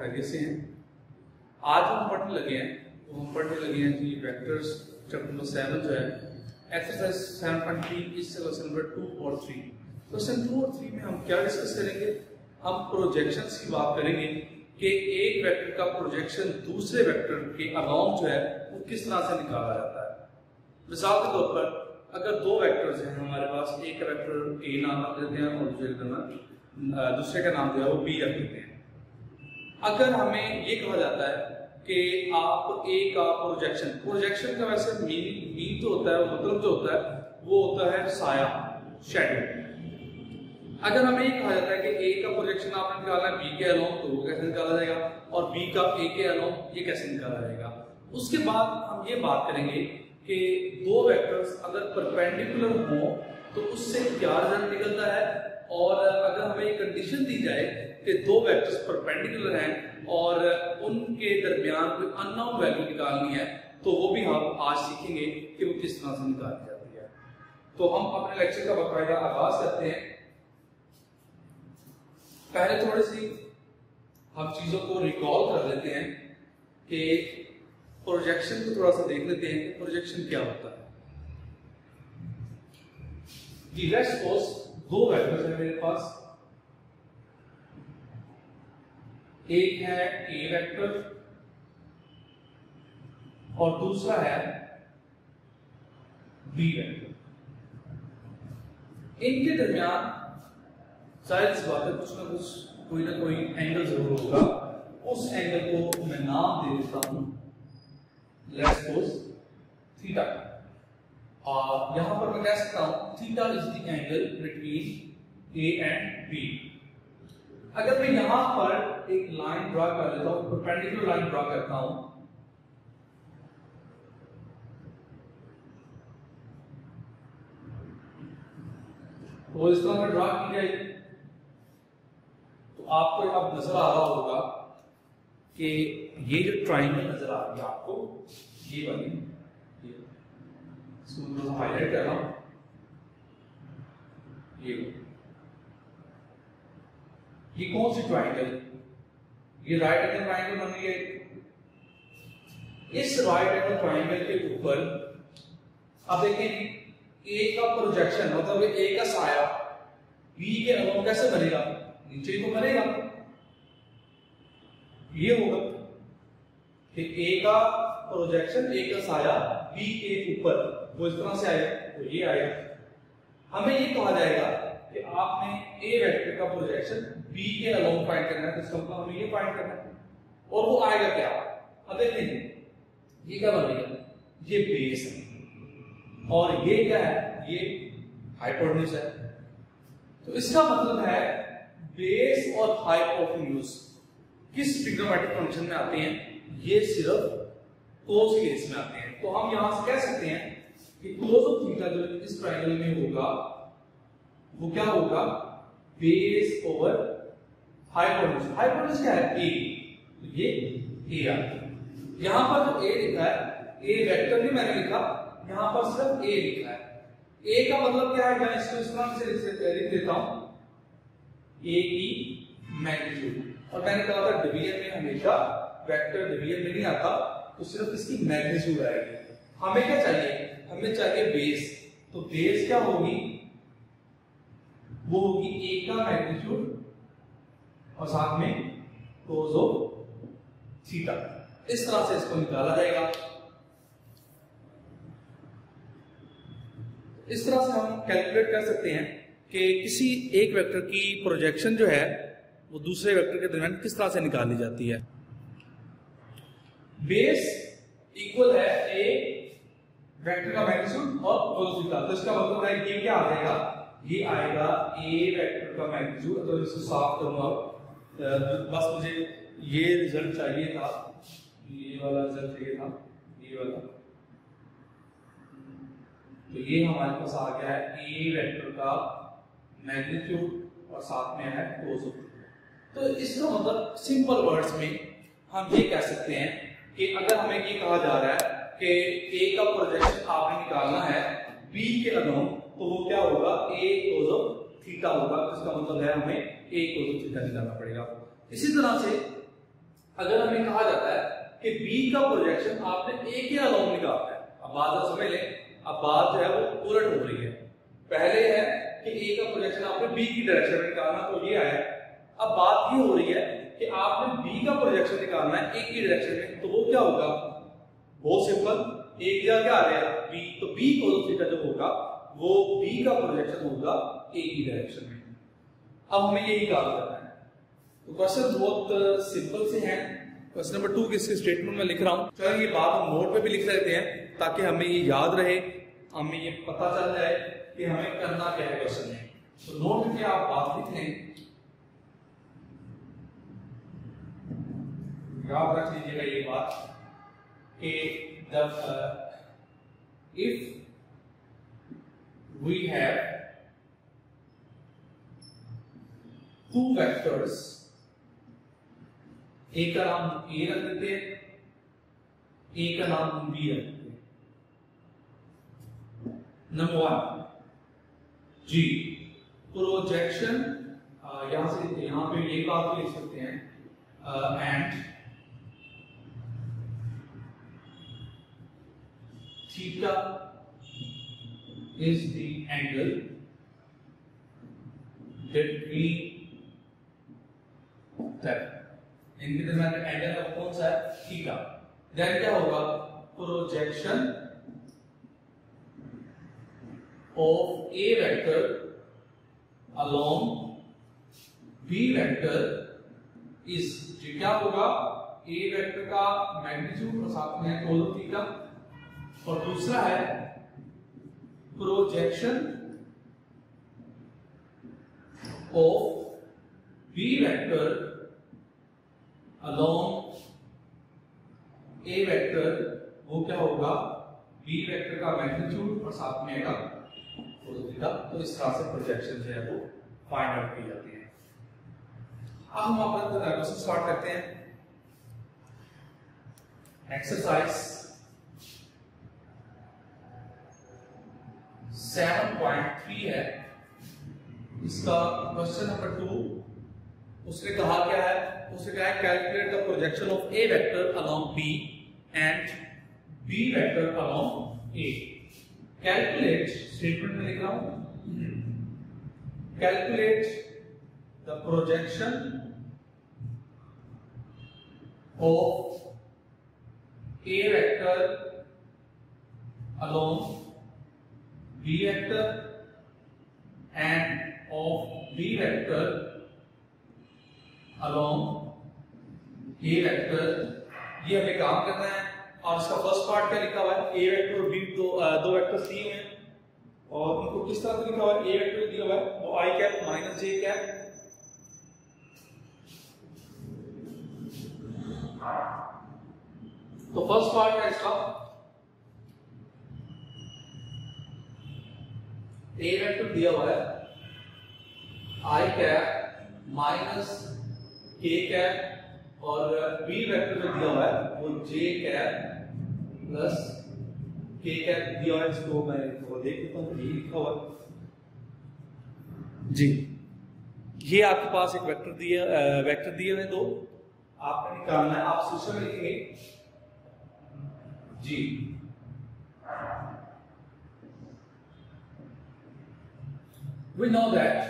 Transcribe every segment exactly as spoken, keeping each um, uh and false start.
पहले से हैं। आज हम पढ़ने लगे हैं तो हम पढ़ने लगे हैं जी वेक्टर्स चैप्टर नंबर सेवन जो है एक्सरसाइज सेवन पॉइंट तीन इस क्वेश्चन नंबर टू और थ्री। क्वेश्चन टू और थ्री में हम क्या डिस्कस करेंगे, हम प्रोजेक्शंस की बात करेंगे कि एक वेक्टर का प्रोजेक्शन दूसरे वेक्टर के अलॉन्ग जो है वो किस तरह से निकाला जाता है। मिसाल के तौर पर अगर दो वेक्टर्स हैं हमारे पास, एक वेक्टर ए नाम रख देते हैं और दूसरे दूसरे का नाम जो है वो बी रख देते हैं। अगर हमें ये कहा जाता है कि आप ए का प्रोजेक्शन प्रोजेक्शन का वैसे मीनिंग मीन तो होता है, मतलब जो होता है वो होता है साया, शेडो। अगर हमें ये कहा जाता है कि ए का प्रोजेक्शन आपने निकाला बी के अलोंग तो वो कैसे निकाला जाएगा और बी का ए के अलोंग ये कैसे निकाला जाएगा। उसके बाद हम ये बात करेंगे कि दो वेक्टर्स अगर परपेंडिकुलर हो तो उससे क्या रिजल्ट निकलता है, और अगर हमें कंडीशन दी जाए कि दो वेक्टर्स परपेंडिकुलर हैं और उनके दरमियान कोई अननोन वैल्यू निकालनी है तो वो भी हम आज सीखेंगे कि वो किस तरह से निकाली जाती है। तो हम अपने लेक्चर का बाकायदा आगाज करते हैं। पहले थोड़ी सी हम चीजों को रिकॉल कर लेते हैं कि प्रोजेक्शन को थोड़ा सा देख लेते हैं कि प्रोजेक्शन क्या होता है। जी लेट्स सपोज दो वेक्टर्स हैं मेरे पास, एक है ए वेक्टर और दूसरा है बी वेक्टर। इनके दरमियान जाहिर सी बात है कुछ ना कुछ कोई ना कोई एंगल जरूर होगा। उस एंगल को मैं नाम दे देता हूं लेट्स सपोज थीटा। और यहां पर मैं कह सकता हूं theta is the angle between A and B. अगर मैं यहां पर एक लाइन ड्रा कर लेता हूं, परपेंडिकुलर लाइन ड्रा करता हूं, तो इस तरह ड्रा की जाएगी तो आपको अब नजर आ रहा होगा कि ये जो ट्राइंगल नजर आ रही है आपको, ये वाली इसको हाईलाइट कर रहा हूं, ये ये कौन सी ट्राइंगल, ये राइट एंगल ट्राइंगल बन रही है। इस राइट एंगल ट्राइंगल के ऊपर अब देखें ए का प्रोजेक्शन मतलब ए का साया बी के अलोंग कैसे बनेगा, नीचे को बनेगा। ये होगा कि ए का प्रोजेक्शन ए का साया बी के ऊपर वो इस तरह से आएगा तो ये आएगा। हमें ये कहा जाएगा कि आपने ए वेक्टर का प्रोजेक्शन बी के अलोंग फाइंड करना है, तो इसका मतलब हमें ये फाइंड करना है और वो आएगा क्या। अब देखिए ये क्या बनेगा, ये बेस है और ये क्या है, ये हाइपोटेन्यूज है। तो इसका मतलब है बेस और हाइपोटेन्यूज किस ट्रिग्नोमेट्रिक फंक्शन में आते हैं, ये सिर्फ कोस केस में आते हैं। तो हम यहां से कह सकते हैं कि कोस ऑफ थीटा जो इस ट्रायंगल में होगा वो क्या होगा, बेस ओवर हाइपोटेन्यूज। हाइपोटेन्यूज क्या है, ए। तो ये ए आ गया। यहां पर जो ए लिखा है ए वेक्टर भी मैंने लिखा, यहां पर सिर्फ ए लिखा है। ए का मतलब क्या है, मैं इसको इस नाम से लिख देता हूं ए की मैग्नीट्यूड, और मैंने कहा था डिवीजन में हमेशा वेक्टर डिवीजन में नहीं आता तो सिर्फ इसकी मैग्नीट्यूड आएगी। हमें क्या चाहिए, हमें चाहिए बेस। तो बेस क्या होगी, वो होगी ए का मैग्नीट्यूड और साथ में कोस ऑफ थीटा। इस तरह से इसको निकाला जाएगा। इस तरह से हम कैलकुलेट कर सकते हैं कि किसी एक वेक्टर की प्रोजेक्शन जो है वो दूसरे वेक्टर के दरमियान किस तरह से निकाली जाती है। बेस इक्वल है ए वेक्टर का मैग्नीट्यूड और कोस थीटा, तो इसका मतलब है ये क्या आ जाएगा, ये आएगा ए वेक्टर का मैग्नीट्यूड। तो इसको साफ करूंगा, बस मुझे ये रिजल्ट चाहिए था, ये वाला रिजल्ट चाहिए था, ये वाला। तो ये हमारे पास आ गया है ए वेक्टर का मैग्नीट्यूड और साथ में है कोस थीटा। तो इसका मतलब सिंपल वर्ड्स में हम ये कह सकते हैं कि अगर हमें ये कहा जा रहा है कि ए का प्रोजेक्शन आपने निकालना है बी के अलोंग तो वो क्या होगा, ए कोस ऑफ थीटा होगा। इसका मतलब है हमें ए कोस ऑफ थीटा निकालना पड़ेगा। इसी तरह से अगर हमें कहा जाता है कि B का प्रोजेक्शन आपने A के अलोंग निकालना है, अब बात समझ लें, अब बात जो है वो उलट हो रही है। पहले है कि A का प्रोजेक्शन आपने B की डायरेक्शन में निकालना, तो ये आया। अब बात ये हो रही है कि आपने B का प्रोजेक्शन निकालना है A की डायरेक्शन में, तो वो क्या होगा? बहुत सिंपल, A क्या क्या आ गया B, तो B कोस थीटा जो होगा वो B का प्रोजेक्शन होगा A की डायरेक्शन में। अब हमें यही काम करना है। तो क्वेश्चन बहुत सिंपल से हैं। क्वेश्चन नंबर टू के स्टेटमेंट में लिख रहा हूँ, तो ये बात हम नोट पे भी लिख सकते हैं ताकि हमें ये याद रहे, हमें ये पता चल जाए कि हमें करना क्या है क्वेश्चन में। तो नोट पे आप बात लिख लें, याद रख लीजिएगा ये बात कि जब if we have two vectors, एक का नाम A रख देते हैं, एक का नाम B रख देते हैं। नंबर वन जी प्रोजेक्शन, यहां से यहां पे ये बात भी लिख सकते हैं and theta is the angle between them. इनके दरमियान एंगल का कौन सा है? थीटा। देन क्या होगा? Projection of A vector along B vector is, जो क्या होगा, ए वेक्टर का मैग्नीट्यूड और साथ में कोण थीटा, और दूसरा है projection of B vector along A vector, वो क्या होगा? बी वेक्टर का मैग्नीट्यूड और साथ में का कोण थीटा। तो इस तरह से प्रोजेक्शन जो है वो फाइंड आउट की जाती है। अब हम अपना क्वेश्चन स्टार्ट करते हैं। एक्सरसाइज सेवन पॉइंट थ्री है इसका क्वेश्चन नंबर टू। उसने कहा क्या है? उसने कहा है calculate the projection of A vector along B and B vector along A. Calculate, statement में लिख रहा हूं, calculate the projection of A vector along B vector and of B vector along A vector। ये हमें काम करना है। और इसका फर्स्ट पार्ट क्या लिखा हुआ है? A vector और B दो दो वेक्टर्स दिए हैं और उनको किस तरह से लिखा हुआ है? A vector दिया हुआ है वो i cap minus j cap। तो फर्स्ट पार्ट है इसका A वेक्टर दिया हुआ है i cap minus k cap, और B वेक्टर जो दिया हुआ है वो j cap plus k cap दिया हुआ है। इसको मैं देख लेता हूँ, ये लिखा हुआ है जी। ये आपके पास एक वेक्टर दिया वेक्टर दिए हुए दो, आपने निकालना है। आप सोल्यूशन में लिखेंगे जी। We know that,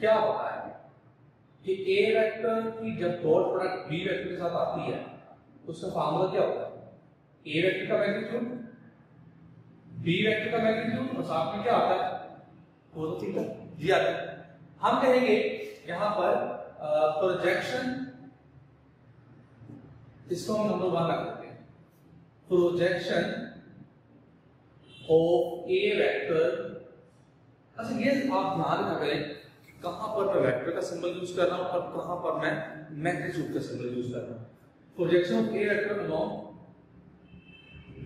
क्या होता है कि A वेक्टर की जब डॉट प्रोडक्ट B वेक्टर के साथ आती है उसका फार्मूला क्या होता है? A वेक्टर का मैग्नीट्यूड B वेक्टर का मैग्नीट्यूड और साथ में क्या आता है? कोण थीटा जी आता है। हम कहेंगे यहां पर प्रोजेक्शन, इसको हम नंबर वन रख देते हैं, प्रोजेक्शन ऑफ ए वेक्टर। अच्छा, ये आप ध्यान रखा करें कि कहां पर मैं वेक्टर का सिंबल यूज कर रहा हूं और कहां पर मैं मैग्नीट्यूड का सिंबल यूज कर रहा हूं। Projection of A vector along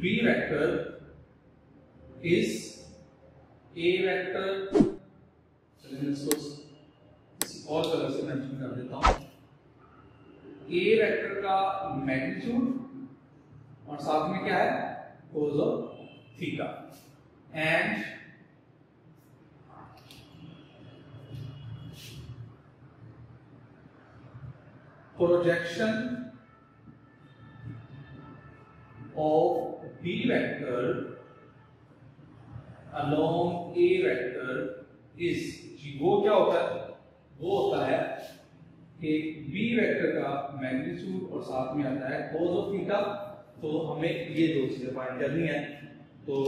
B vector is A vector, और तरह से मेंशन कर देता हूं, ए वेक्टर का मैग्नीट्यूड और साथ में क्या है? Cos of theta. And projection of B vector along A vector is जी वो क्या होता है? वो होता है कि B vector का मैग्नीट्यूड और साथ में आता है cos of theta। तो हमें ये दो चीजें फाइंड करनी है। तो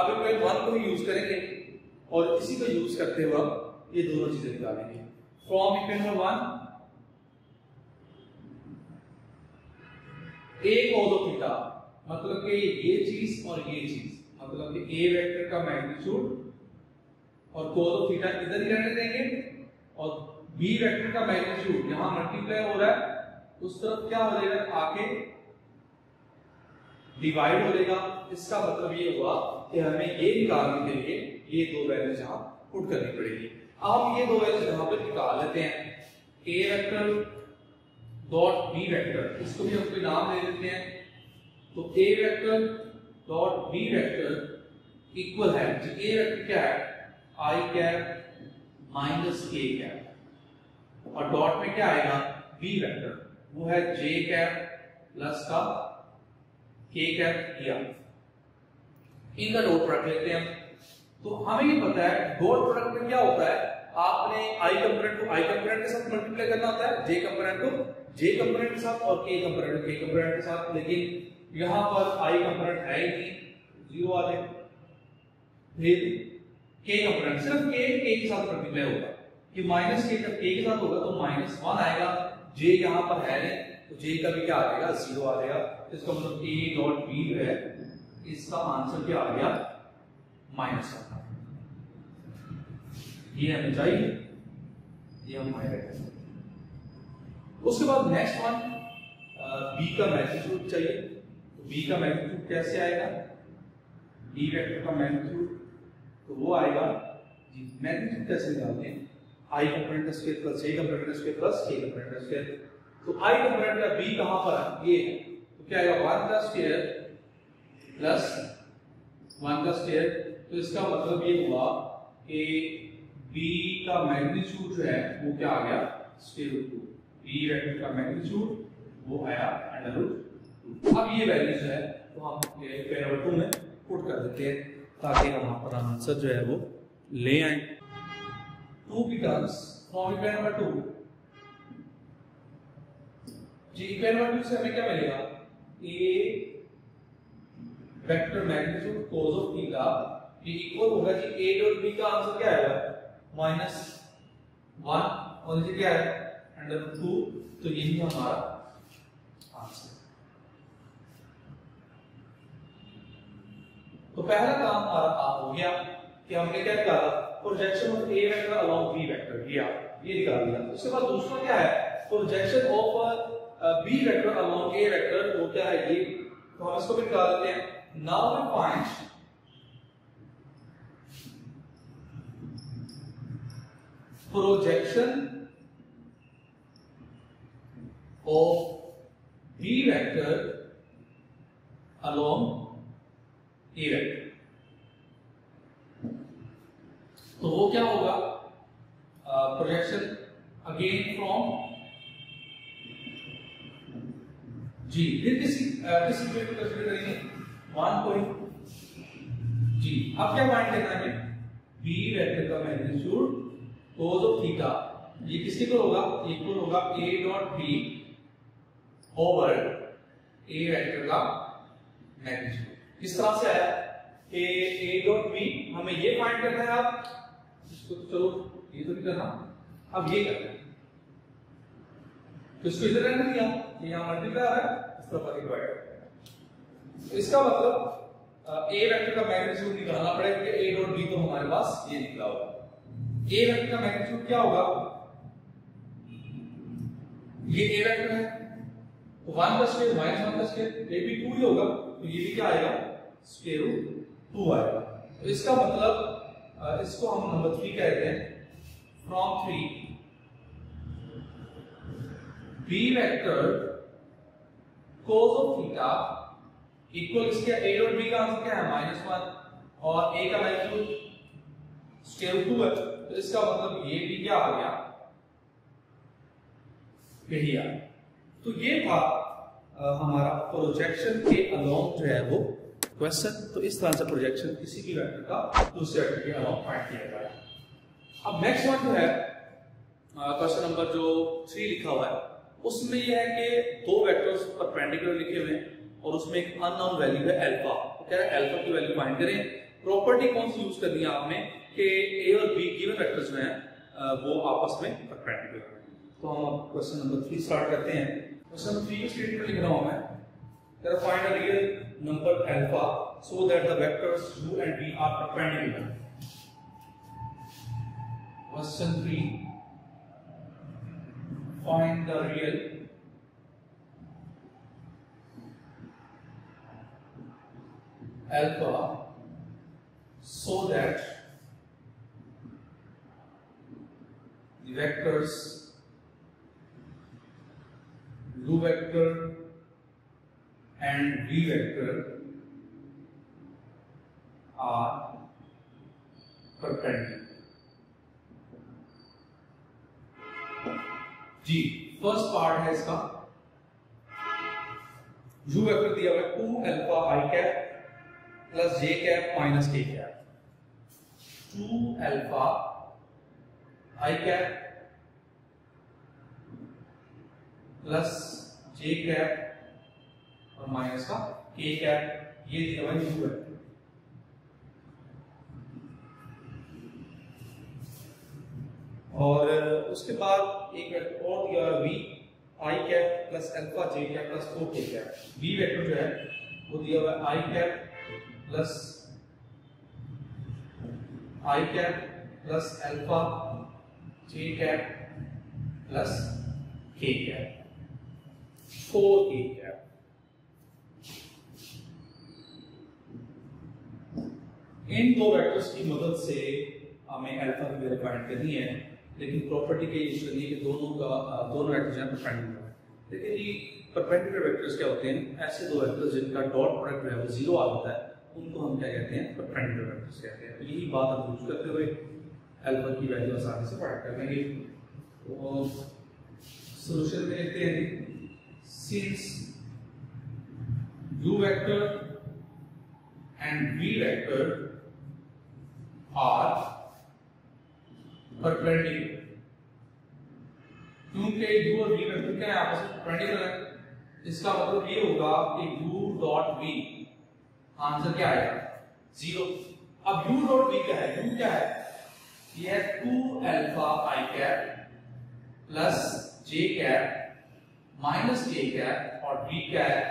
अब इक्वेशन वन को यूज करेंगे और इसी को यूज करते हुए अब ये दोनों चीजें निकालेंगे। From equation one A cos of theta, मतलब कि ये चीज और ये चीज, मतलब कि A वेक्टर का मैग्नीट्यूड और cos of theta इधर ही रहने देंगे और B वेक्टर का मैग्नीट्यूड यहां मल्टीप्लाई हो रहा है, उस तरफ क्या हो जाएगा? आके डिवाइड हो जाएगा। इसका मतलब ये हुआ कि हमें ये निकालने के लिए ये दो वैल्यू यहां पुट करनी पड़ेगी। आप ये दो वैल्यू यहां पर निकाल लेते हैं, A vector dot B vector, इसको भी हम कोई नाम दे देते हैं। तो A vector dot B vector equal है जी, A वेक्टर क्या है? I cap minus K cap, और डॉट में क्या आएगा? B वेक्टर, वो है J कैप प्लस का K कैप किया। इनका डॉट प्रोडक्ट लेते हैं। तो हमें ये पता है डॉट प्रोडक्ट में क्या होता है, आपने I कंपोनेंट को I कंपोनेंट के साथ मल्टीप्लाई करना होता है, J कंपोनेंट को J कंपोनेंट के साथ और K कंपोनेंट K कंपोनेंट के साथ। लेकिन यहां पर I कंपोनेंट है ही नहीं, जीरो वाले, फिर K कंपोनेंट सिर्फ K K के साथ मल्टीप्लाई होगा कि माइनस K जब K के साथ होगा तो माइनस वन आएगा। J यहां पर है नहीं तो J का भी क्या आ जाएगा? जीरो आ जाएगा। इसका मतलब A डॉट B जो है इसका आंसर क्या आ गया? Minus one. ये हमें चाहिए, ये हम पाए हैं। उसके बाद नेक्स्ट वन B का मैग्नीट्यूड चाहिए। तो B का मैग्नीट्यूड कैसे आएगा? B वेक्टर का मैग्नीट्यूड तो वो आएगा जी, मैग्नीट्यूड कैसे निकालते हैं? I कंपोनेंट का स्क्वायर प्लस J कंपोनेंट का स्क्वायर प्लस K कंपोनेंट का स्क्वायर। तो I कंपोनेंट का B कहां पर है? ये है। तो क्या आएगा? वन का स्क्वायर प्लस वन का स्क्वायर। तो इसका मतलब ये हुआ कि B का मैग्नीट्यूड जो है वो क्या आ गया? Square root two. B vector का मैग्नीट्यूड वो आया अंडर रूट टू। अब ये वैल्यू जो है तो हम इक्वेशन नंबर टू में पुट कर देते हैं ताकि हम अपना आंसर जो है वो ले आए। Two becomes from equation number two जी, इक्वेशन नंबर टू से हमें क्या मिलेगा? A vector magnitude cos of theta भी इक्वल होगा जी, A डॉट B का आंसर क्या आएगा? माइनस वन और ये क्या है? Under root two. तो यही हमारा आंसर। तो पहला काम हमारा काम हो गया कि हमने क्या निकाला? Projection of A vector along B vector, ये ये निकाल लिया। उसके बाद दूसरा क्या है? Projection of B vector along A vector, वो क्या है? ये तो हम इसको भी निकाल लेते हैं। Now we find projection of B vector along A vector। तो वो क्या होगा? प्रोजेक्शन अगेन फ्रॉम जी, फिर किसी किसी पे को कंसीडर करेंगे वन पॉइंट जी। अब क्या पॉइंट लेना है? B vector का मैग्नीट्यूड cos ऑफ थीटा ये किसके इक्वल होगा? इक्वल होगा A dot B over A vector का मैग्नीट्यूड। इस तरह से आया कि A डॉट B हमें ये फाइंड करना है। आप इसको चलो ये तो नहीं करना, अब ये करना है। तो इसको इधर रहने दिया, ये यहां मल्टीप्लाई है, इस तरफ डिवाइड। इसका मतलब A वेक्टर का मैग्नीट्यूड निकालना पड़ेगा कि A डॉट B तो हमारे पास ये निकला होगा। A वेक्टर का मैग्नीट्यूड क्या होगा? ये A वेक्टर है तो वन का स्क्वायर माइनस वन का स्क्वायर ये भी टू ही होगा। तो ये भी क्या आएगा? स्क्वायर रूट टू आएगा। तो इसका मतलब इसको हम नंबर थ्री कहते हैं। From three B vector cos of theta equal इसका A डॉट B का आंसर क्या है? माइनस वन और A का मैग्नीट्यूड स्क्वायर रूट टू है। तो इसका मतलब ये भी क्या आ गया? यही आ गया। तो ये था आ, हमारा प्रोजेक्शन के अलोंग जो है वो क्वेश्चन। तो इस तरह से प्रोजेक्शन किसी भी वेक्टर का दूसरे वेक्टर के अलोंग फाइंड किया जाए। अब नेक्स्ट वन जो है क्वेश्चन नंबर जो थ्री लिखा हुआ है, उसमें यह है कि दो वेक्टर्स परपेंडिकुलर लिखे हुए हैं और उसमें एक अननोन वैल्यू है अल्फा। तो कह रहा है अल्फा की वैल्यू फाइंड करें। प्रॉपर्टी कौन सी यूज करनी है आपने कि ए और बी गिवन वेक्टर्स जो हैं वो आपस में परपेंडिकुलर हैं। तो हम अब क्वेश्चन नंबर थ्री स्टार्ट करते हैं। क्वेश्चन नंबर थ्री स्टेटमेंट लिख रहा हूं मैं, कह रहा find a real number alpha so that the vectors u and v are perpendicular. Question three, find the real alpha so that the vectors u vector and v vector are perpendicular. जी first part है इसका, u vector दिया हुआ है two alpha i cap plus j cap minus k cap. Two alpha i cap plus j cap और minus का k cap, ये दिया हुआ है u वेक्टर। और उसके बाद एक वेक्टर और दिया है v i cap plus alpha j cap plus four k cap. v vector जो है वो दिया हुआ है i cap plus i cap plus alpha j cap plus k cap four k cap. इन दो वेक्टर्स की मदद से हमें अल्फा की वैल्यू फाइंड करनी है, लेकिन प्रॉपर्टी के यूज करनी है कि दोनों का दोनों वेक्टर्स हैं परपेंडिकुलर। लेकिन ये परपेंडिकुलर वेक्टर्स क्या होते हैं? ऐसे दो वेक्टर्स जिनका डॉट प्रोडक्ट जो है वो जीरो आ जाता है, उनको हम क्या कहते हैं? परपेंडिकुलर वेक्टर्स कहते हैं। तो यही बात हम यूज करते हुए अल्फा की वैल्यू आसानी से फाइंड कर लेंगे। तो सोल्यूशन में लेते हैं, since u vector and v vector are perpendicular, क्योंकि u और v वेक्टर क्या है? आपस में परपेंडिकुलर है। इसका मतलब ये होगा कि u डॉट v, आंसर क्या आएगा? जीरो। अब u डॉट v क्या है? u क्या है? ये है two alpha i cap plus j cap minus k cap और v क्या है?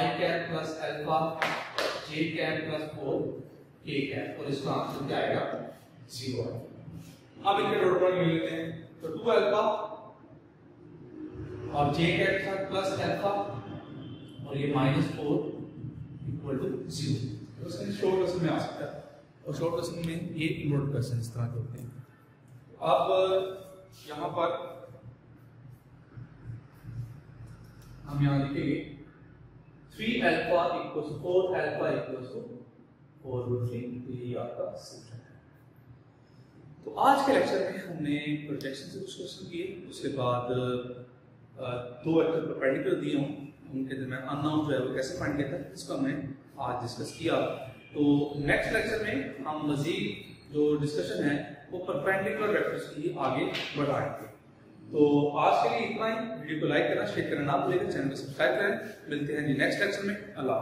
i cap plus alpha j cap plus four k cap, और इसका आंसर क्या आएगा? जीरो। अब इनके डॉट प्रोडक्ट ले लेते हैं, तो टू अल्फा और j कैप के साथ प्लस अल्फा और ये minus four equal to zero. तो इसमें शॉर्ट क्वेश्चन में आ सकता है, और शॉर्ट क्वेश्चन में ये इंपोर्टेंट क्वेश्चन इस तरह के होते हैं। अब यहाँ पर हम यहाँ लिखेंगे three alpha equal to four alpha equal to four by three, ये आपका सूत्र है। तो आज के लेक्चर में हमने प्रोजेक्शन से कुछ क्वेश्चन किए, उसके बाद दो वेक्टर परपेंडिकुलर दिए हों उनके दरमियान अननोन जो है वो कैसे फाइंड किया था, इसको हमने आज डिस्कस किया। तो नेक्स्ट लेक्चर में हम मजीद जो डिस्कशन है वो परपेंडिकुलर वेक्टर्स की आगे बढ़ाएंगे। तो आज के लिए इतना ही। वीडियो को लाइक करना, शेयर करना ना भूलें, चैनल को सब्सक्राइब करें। मिलते हैं जी नेक्स्ट लेक्चर में। अल्लाह।